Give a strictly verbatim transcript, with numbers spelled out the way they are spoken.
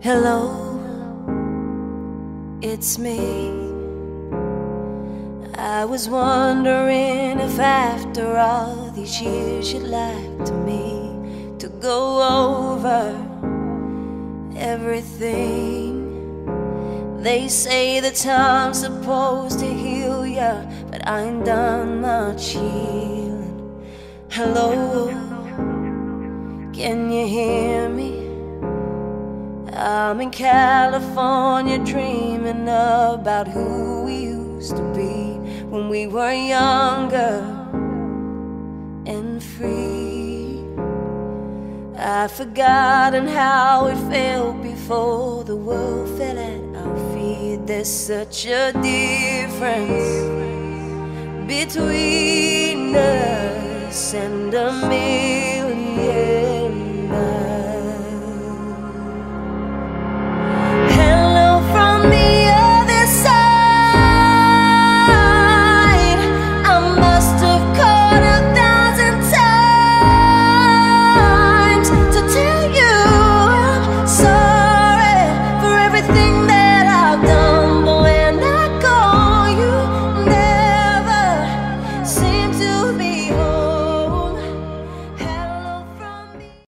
Hello, it's me. I was wondering if after all these years you'd like to me to go over everything. They say that time's supposed to heal ya, but I ain't done much healing. Hello, can you hear me? I'm in California dreaming about who we used to be when we were younger and free. I've forgotten how it felt before the world fell at our feet. There's such a difference between us and a me.